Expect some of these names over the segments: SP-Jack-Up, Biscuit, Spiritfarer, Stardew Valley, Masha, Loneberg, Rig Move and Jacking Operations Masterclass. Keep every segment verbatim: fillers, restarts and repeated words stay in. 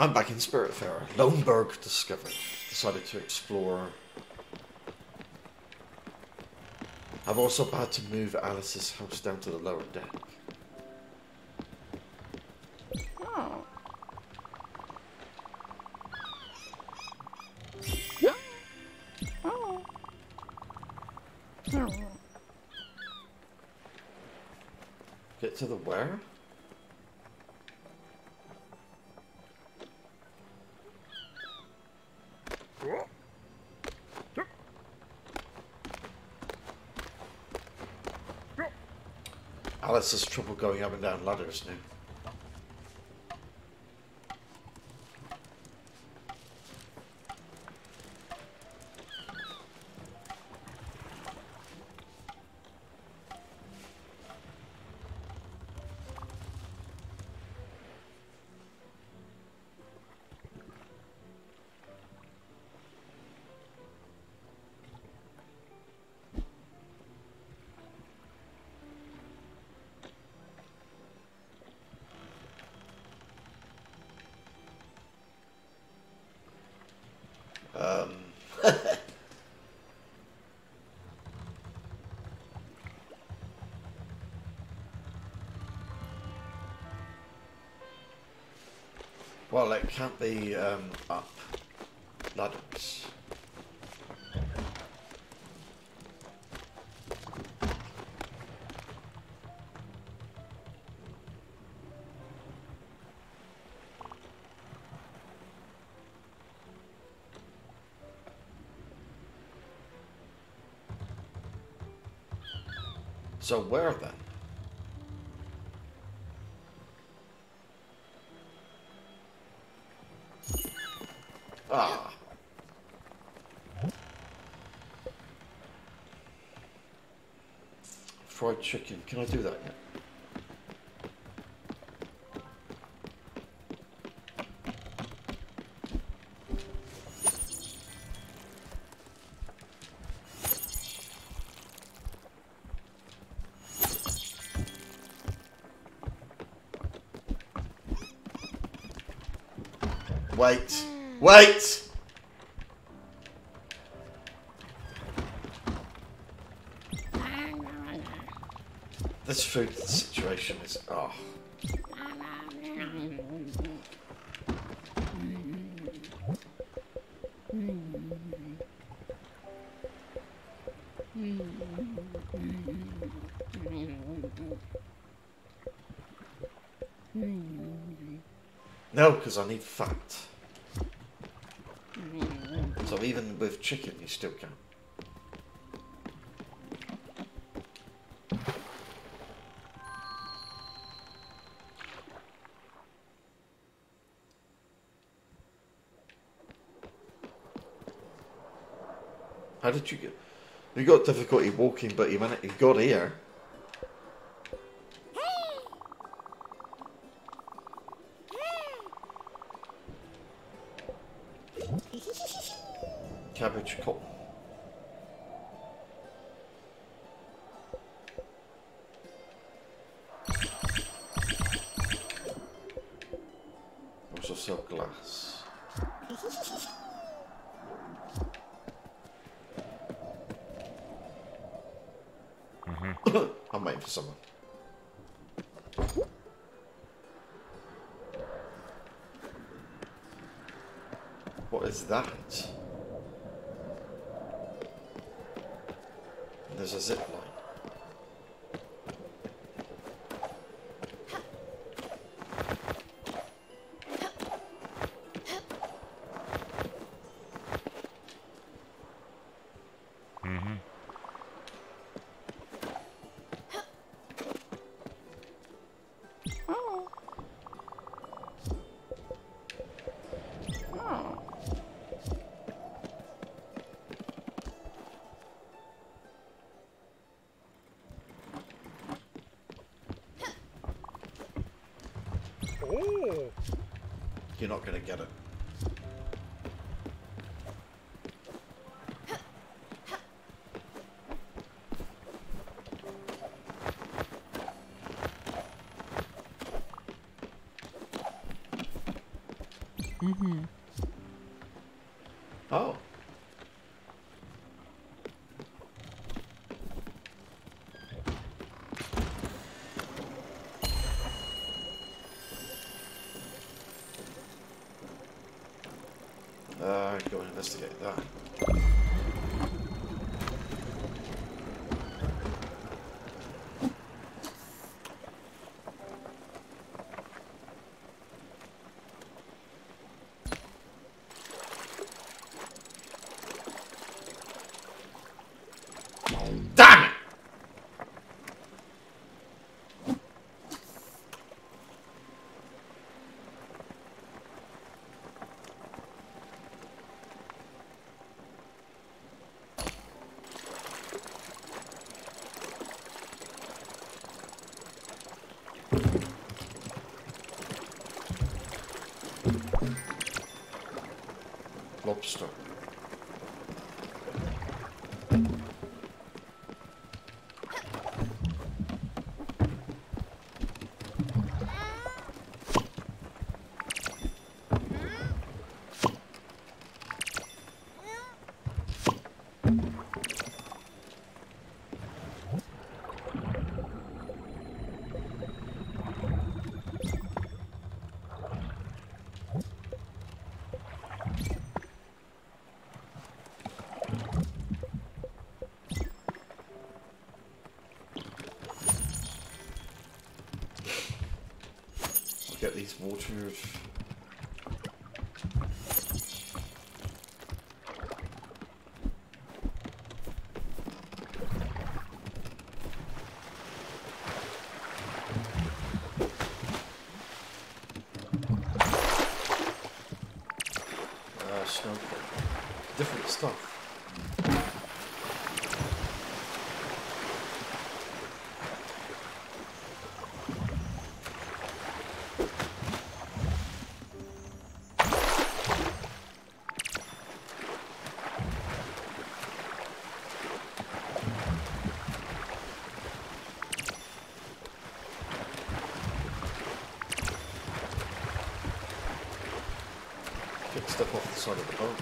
I'm back in Spiritfarer. Loneberg discovered. Decided to explore. I've also had to move Alice's house down to the lower deck. Oh. Oh. Oh. Get to the where? Alice has trouble going up and down ladders now. Well, it can't be um, up ladders. So where then? Fried chicken. Can I do that yet? Wait. Wait! This food situation is oh. No, because I need fat. So even with chicken, you still can. How did you get? You got difficulty walking, but you managed. You got here. Cabbage cotton. Also sell glass. I'm waiting for someone. What is that? There's a zip line. You're not going to get it. Mm-hmm. Oh. Uh, go and investigate that. Lobster. Get these waters. Ah, snow. Different stuff. Step off the side of the boat.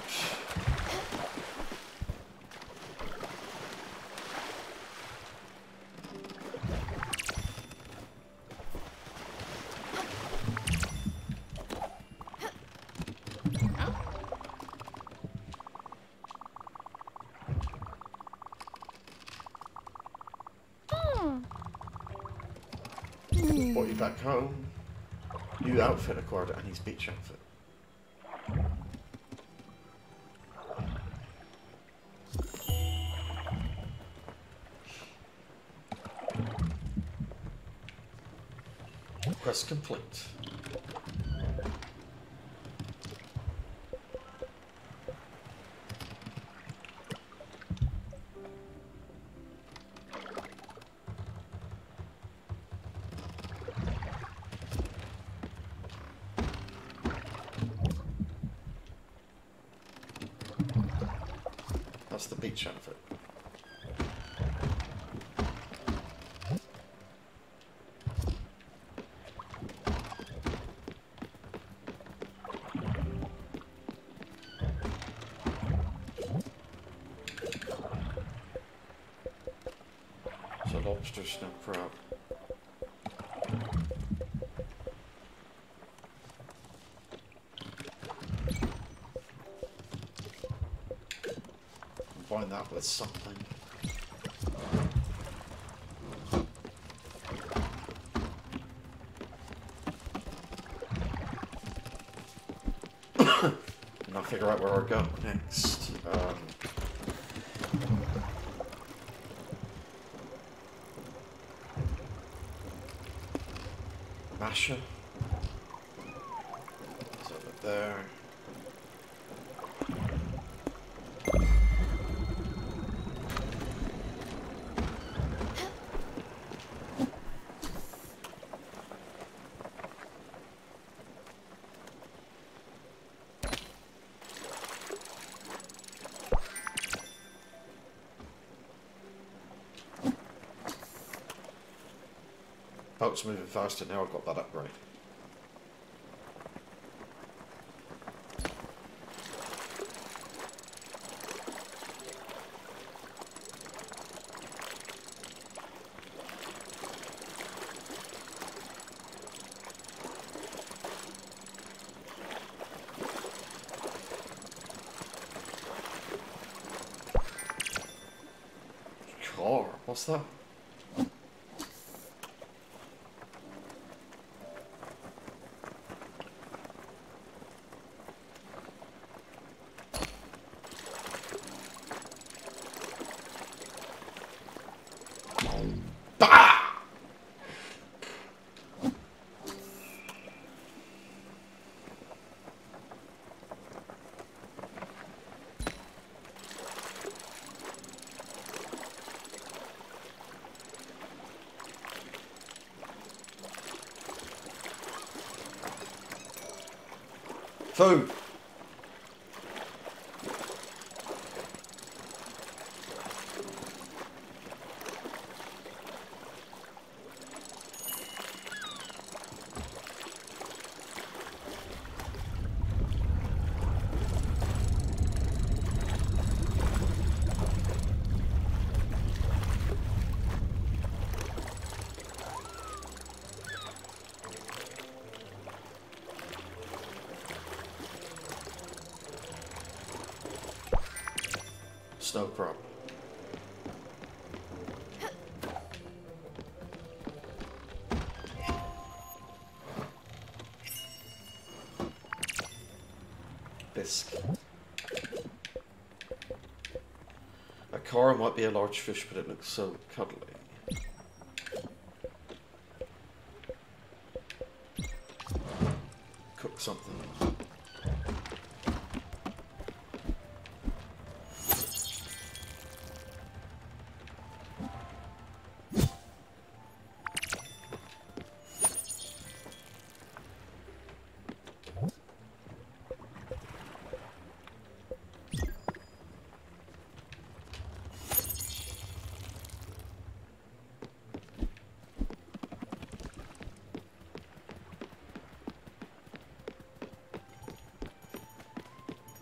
Hmm. Brought you back home. New outfit acquired at Annie's beach outfit. Quest complete. That's the beach outfit. Lobster, snow crab. Combine that with something. And I'll figure out where I'll go next. Um, Masha. It's over there. Boat's moving faster now, I've got that upgrade. was da? Food. No problem. Biscuit. A coral might be a large fish, but it looks so cuddly. Cook something.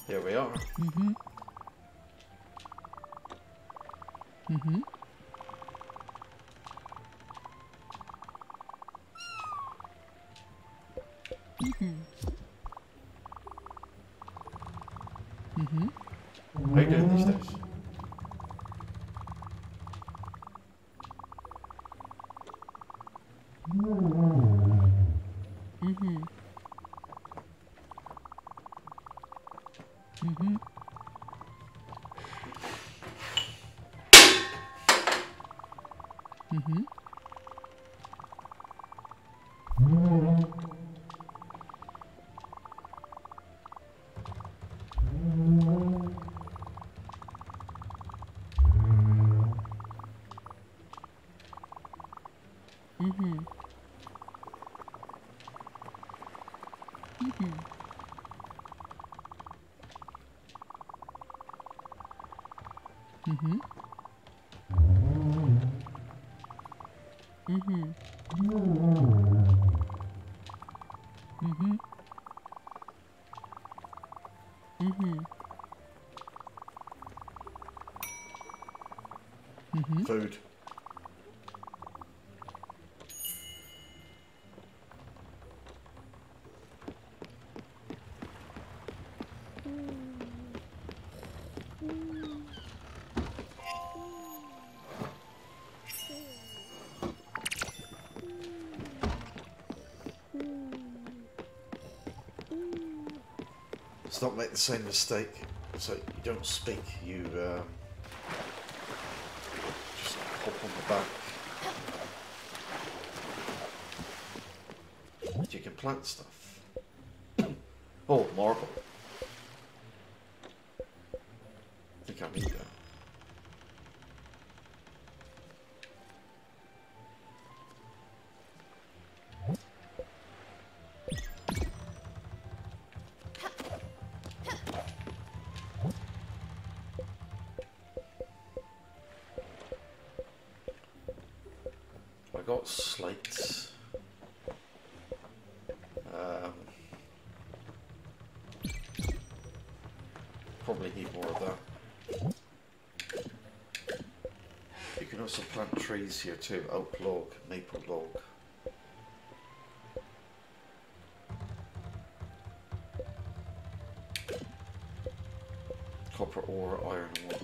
Here we are. Mm-hmm. Mm-hmm. Mm-hmm. Mm-hmm. How are you doing these days? Mm-hmm. Mm-hmm. Mm-hmm. Mm-hmm. Mm-hmm. Food. Let's not make the same mistake. So you don't speak, you uh, just hop on the back. You can plant stuff. Oh, marble. I think I need that. Slates. Um, probably need more of that. You can also plant trees here too. Oak log, maple log. Copper ore, iron ore.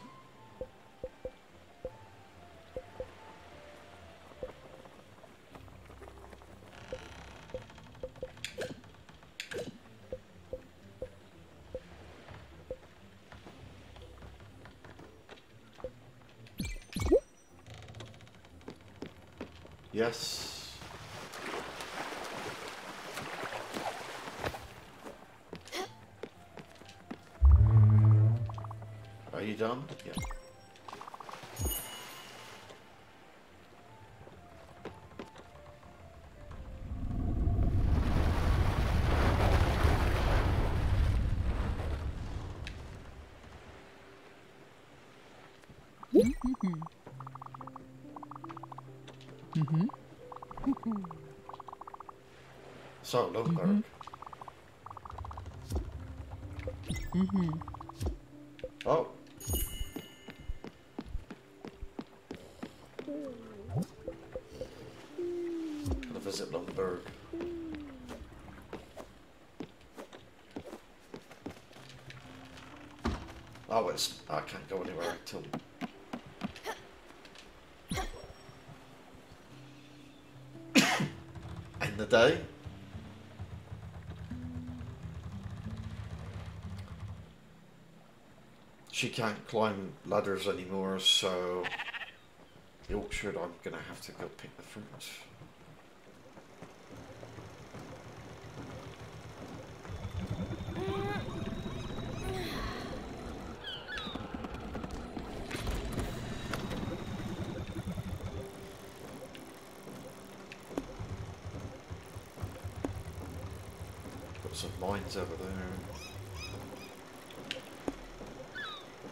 Yes. Are you done? Yeah. So, Loneberg. Mm-hmm. Mm-hmm. Oh. I'm gonna visit Loneberg. Oh, it's... I can't go anywhere until... in the day. She can't climb ladders anymore, so the orchard, I'm going to have to go pick the fruit. Got some mines over there.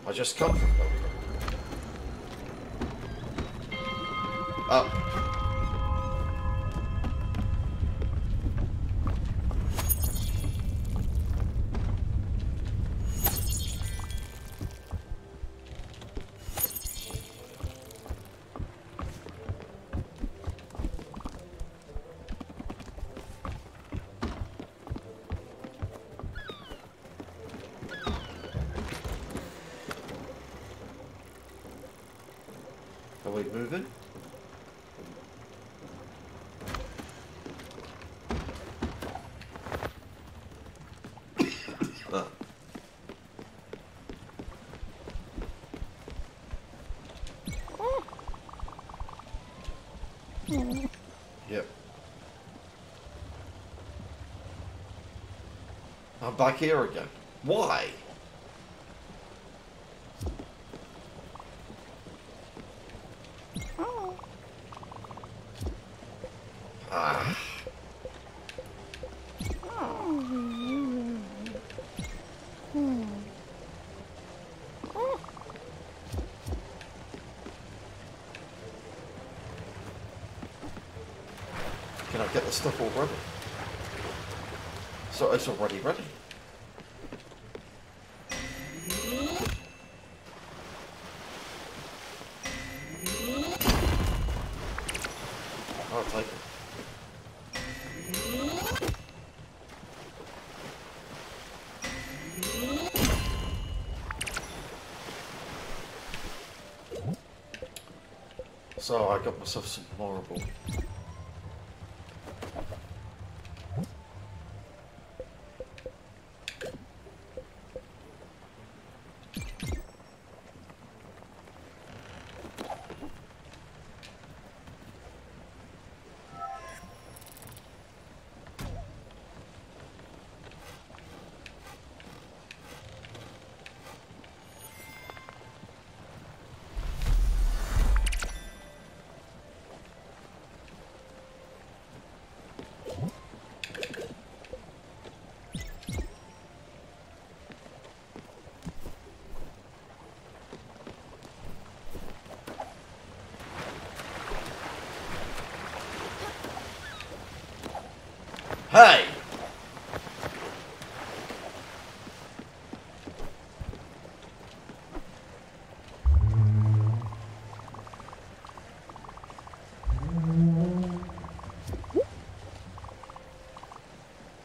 I just come from them. Up. I'm back here again. Why? Oh. Ah. Oh. Hmm. Oh. Can I get the stuff all ready? So it's already ready. So I got myself some marble. Hey!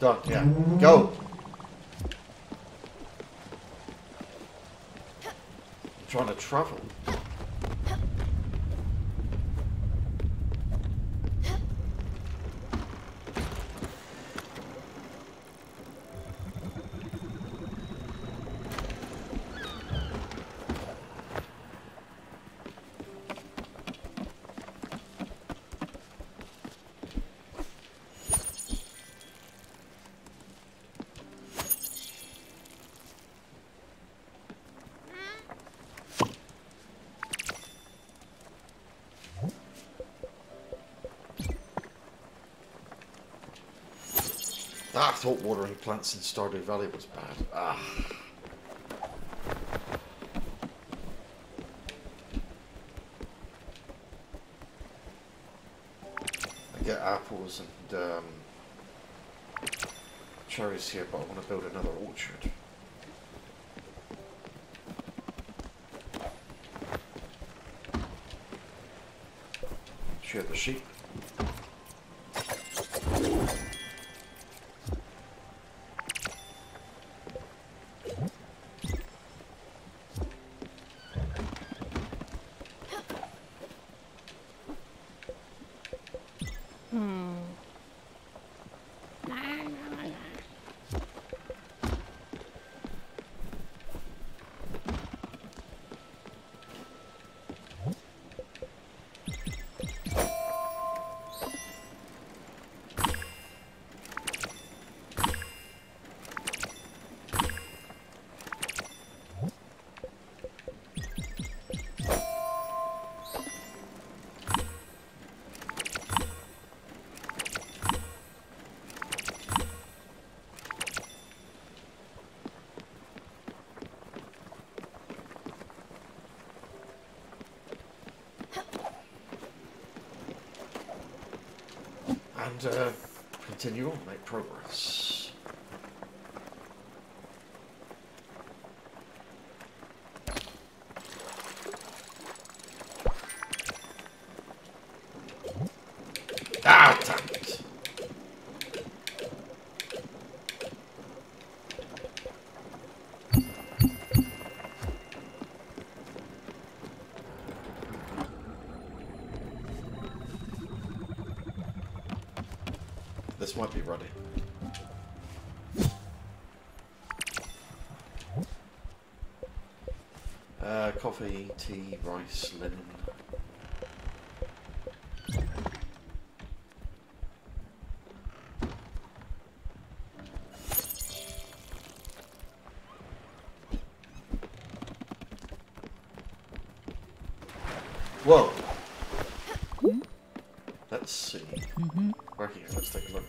Done, yeah. Go! I'm trying to travel. Ah, I thought watering plants in Stardew Valley was bad. Ah. I get apples and um, cherries here, but I want to build another orchard. Shear the sheep. And uh, continue on, make progress. Ah, damn it. This might be ready. Uh, coffee, tea, rice, linen. Whoa. Let's see. Mm-hmm. Right here, let's take a look.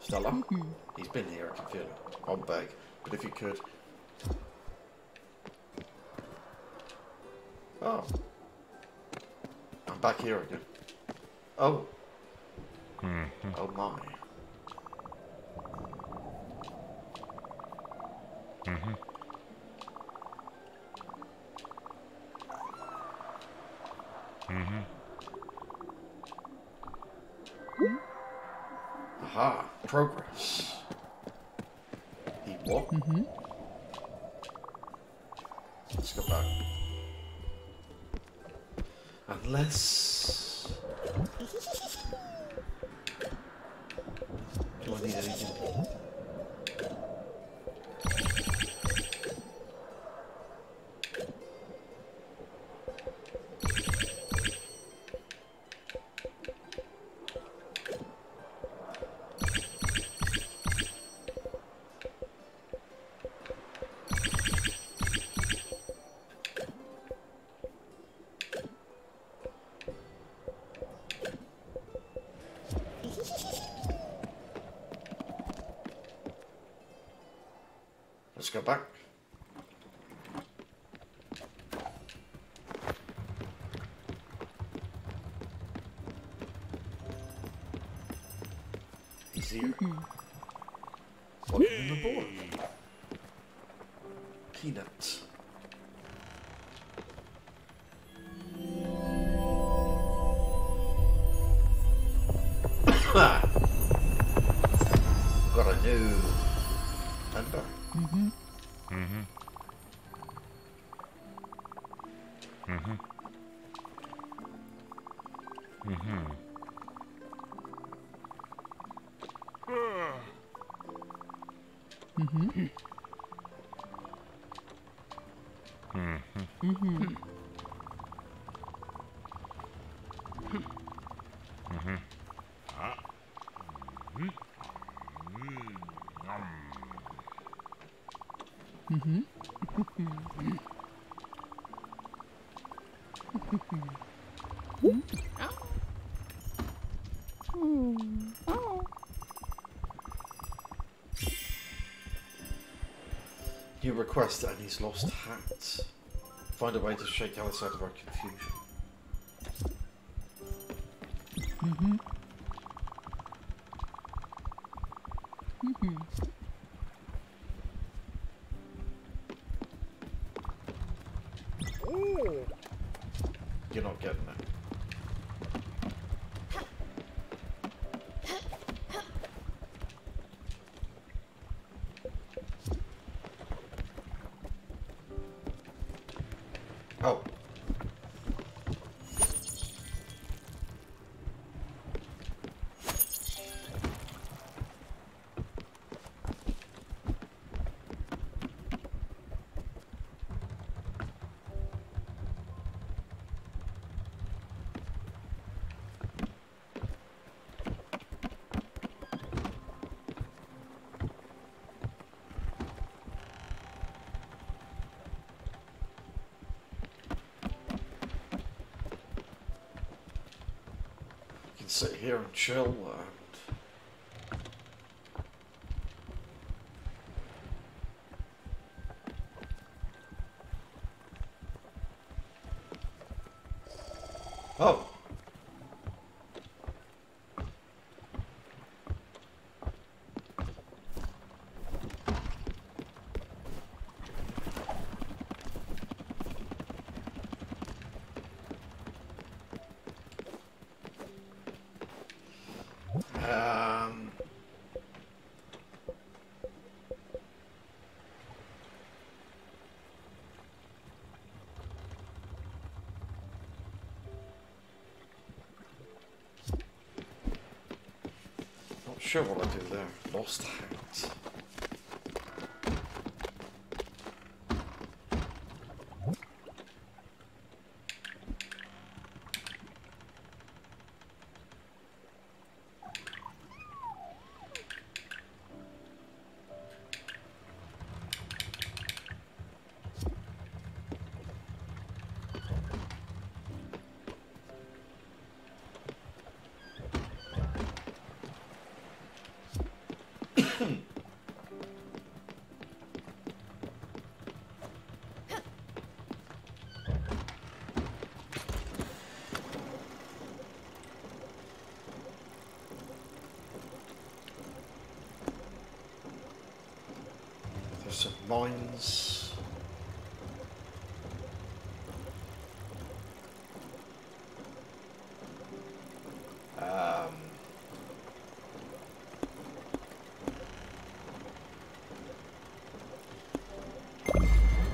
Stella? Mm-hmm. He's been here, I can feel it. On bag. But if you could. Oh. I'm back here again. Oh. Mm-hmm. Oh my. Mm-hmm. Mm-hmm. Aha, progress. He what? Mm-hmm. Let's go back. Unless... Do I need anything? Let's go back. He's here. What's in the board? Peanuts. Got a new number. Mm-hmm. Mm-hmm. Mm-hmm. Mm-hmm. Mm-hmm. Mm-hmm. Mm-hmm. Mm-hmm. Mm-hmm. You request Annie's lost hat. Find a way to shake Alice out of our confusion. Mm-hmm. Mm-hmm. You're not getting it. Oh. Sit here and chill and oh. Sure, what I do there. Lost hat. Some mines. Um.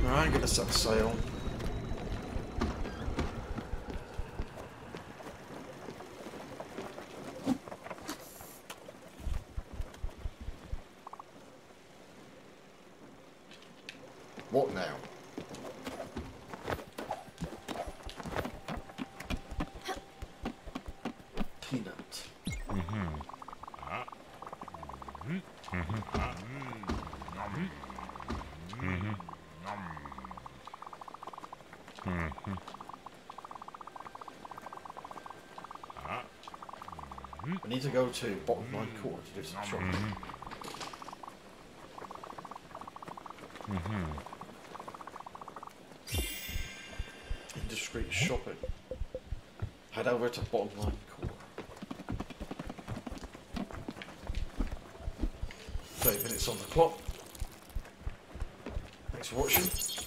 No, I'm gonna set sail. What now? Peanut. Mm-hmm. Mm-hmm. Mm-hmm. Mm-hmm. Mm-hmm. I need to go to bottom line court to do some shopping. Mm-hmm. Mm-hmm. Indiscreet shopping. Head over to bottom line core. thirty minutes on the clock. Thanks for watching.